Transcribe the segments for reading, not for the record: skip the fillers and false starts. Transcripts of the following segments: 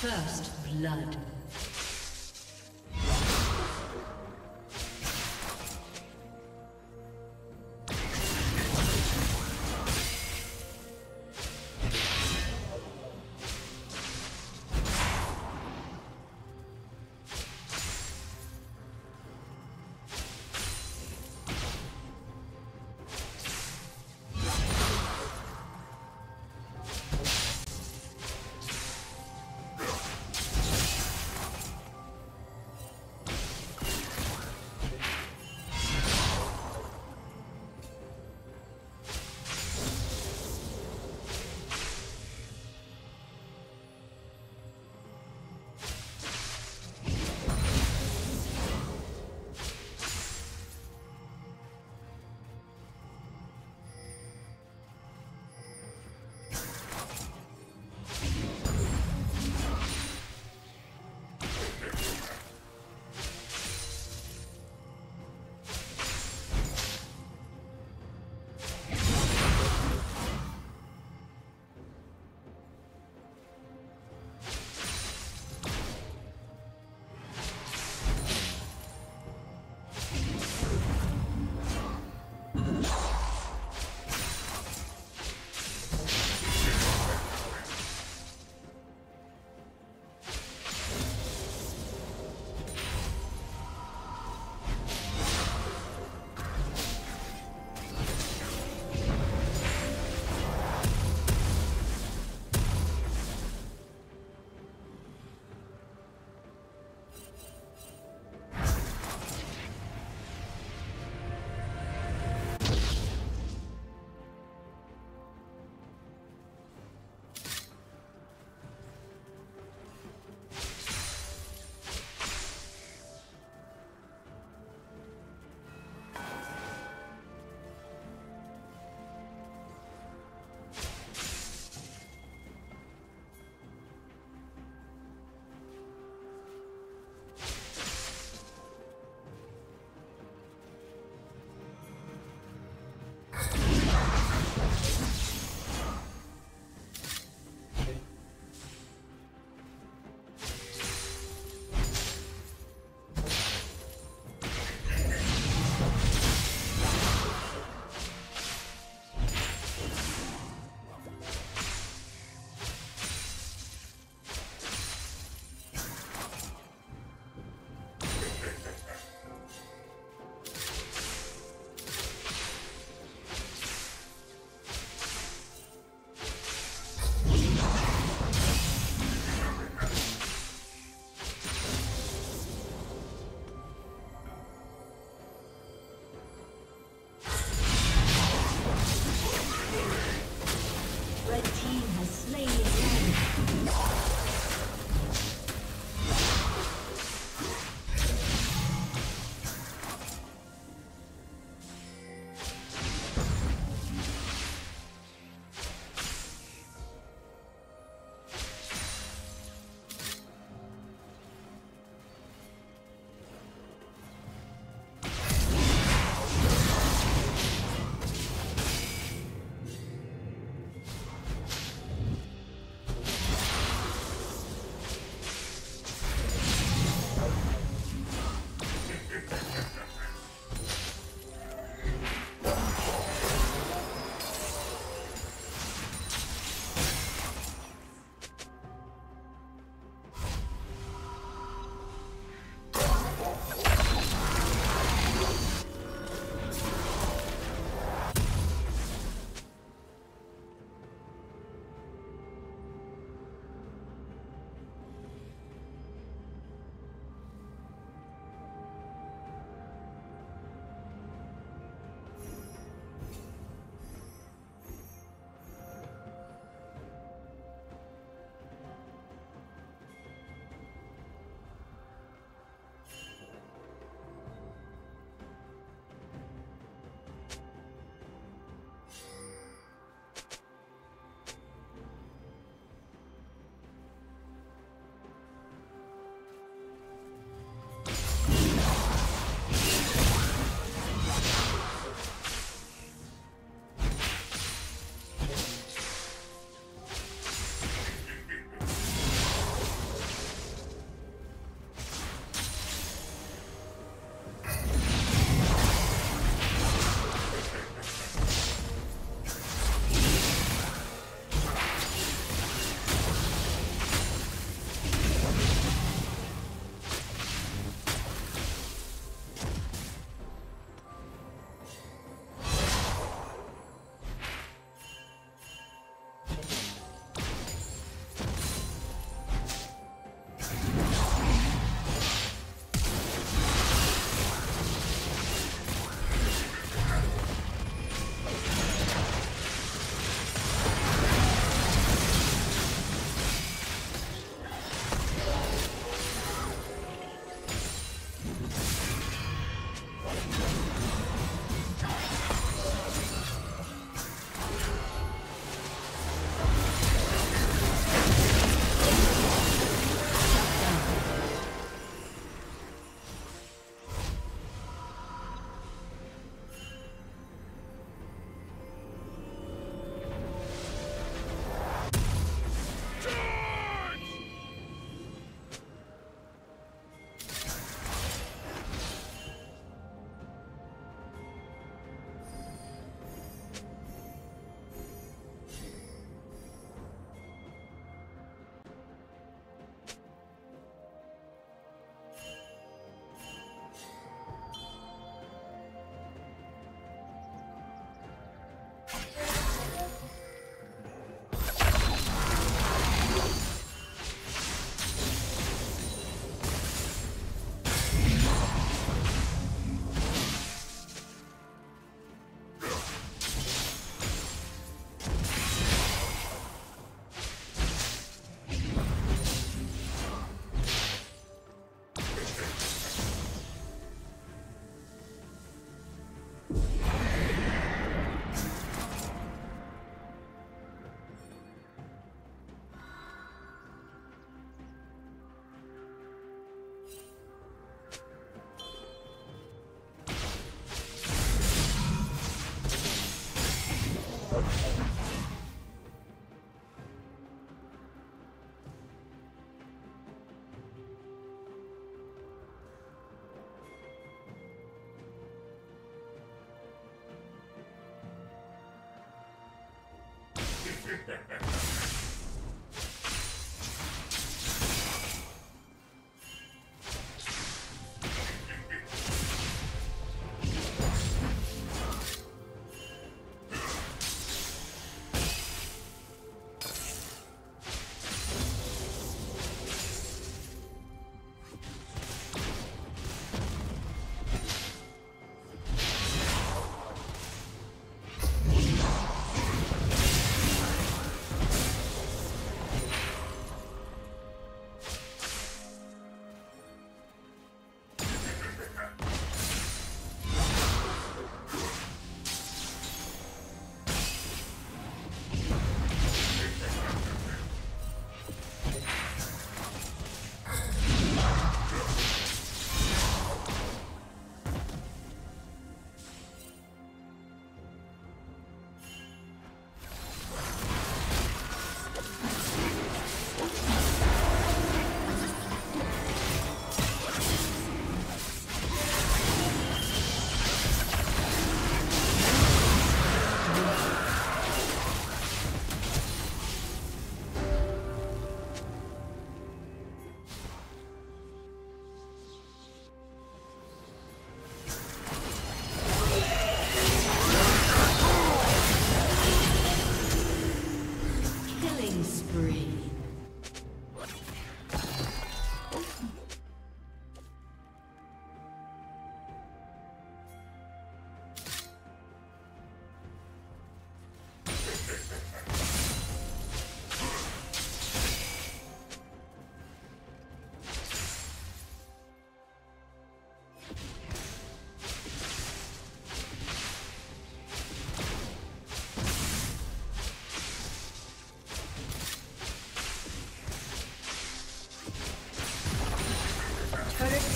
First blood.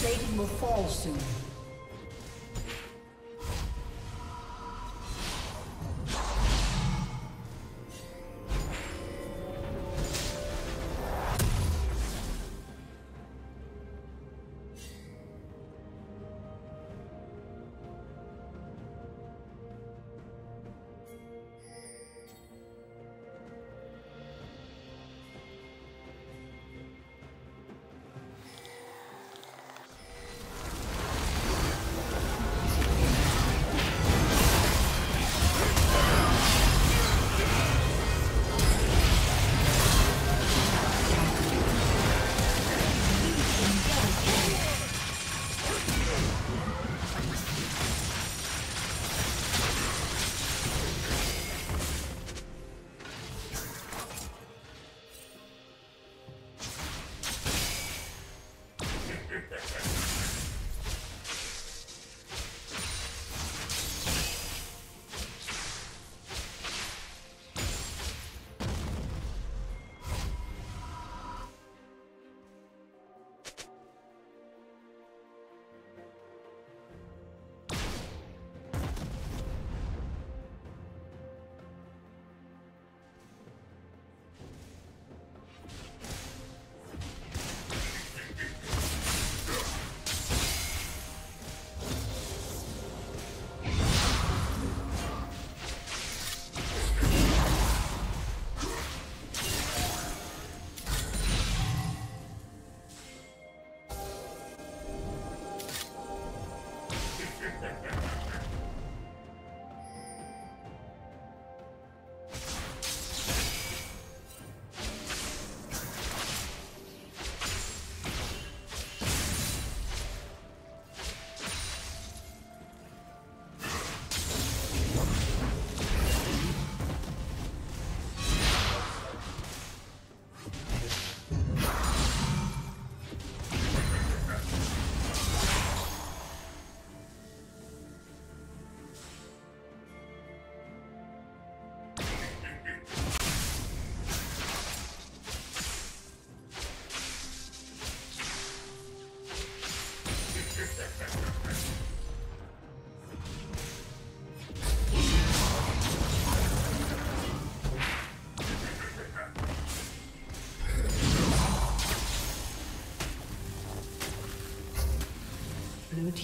Satan will fall soon. Blue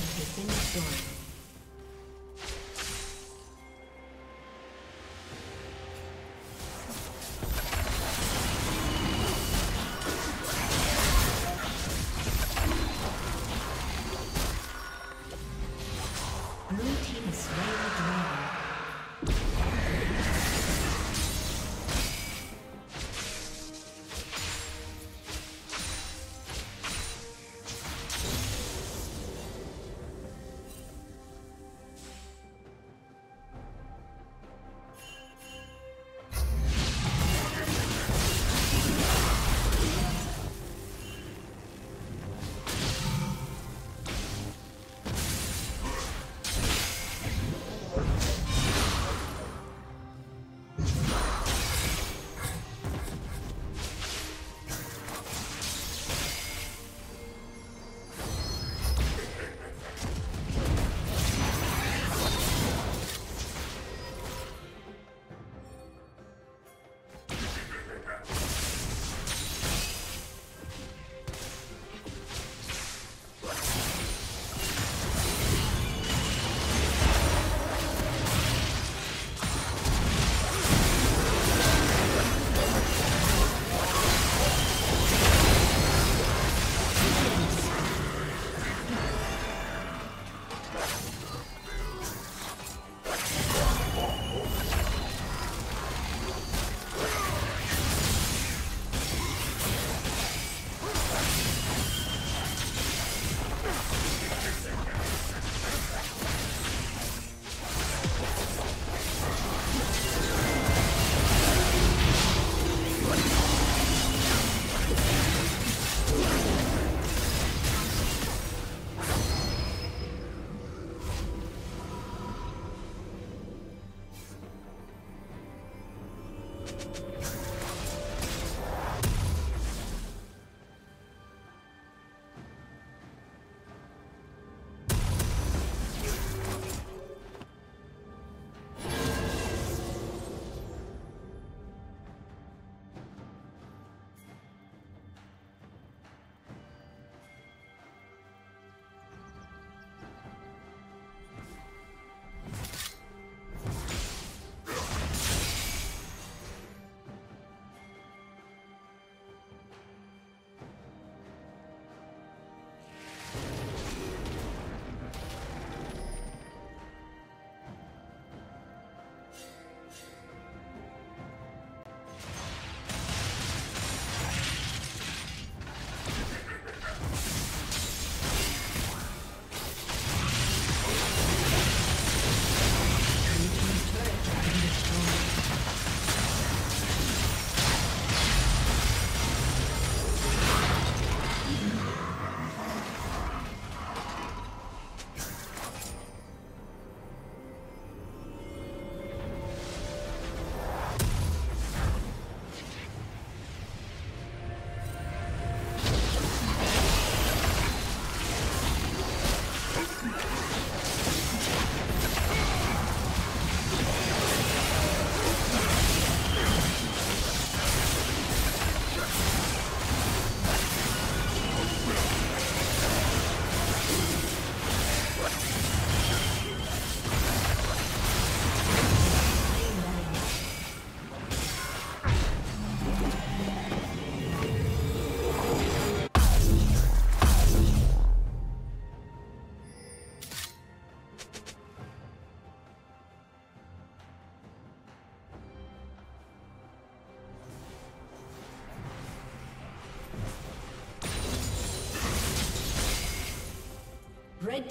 system has been destroyed. Red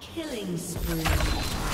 Killing spree.